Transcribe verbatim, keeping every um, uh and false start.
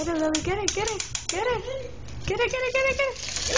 Quiere, Lilly, quiere, quiere, quiere, quiere, quiere, quiere, quiere.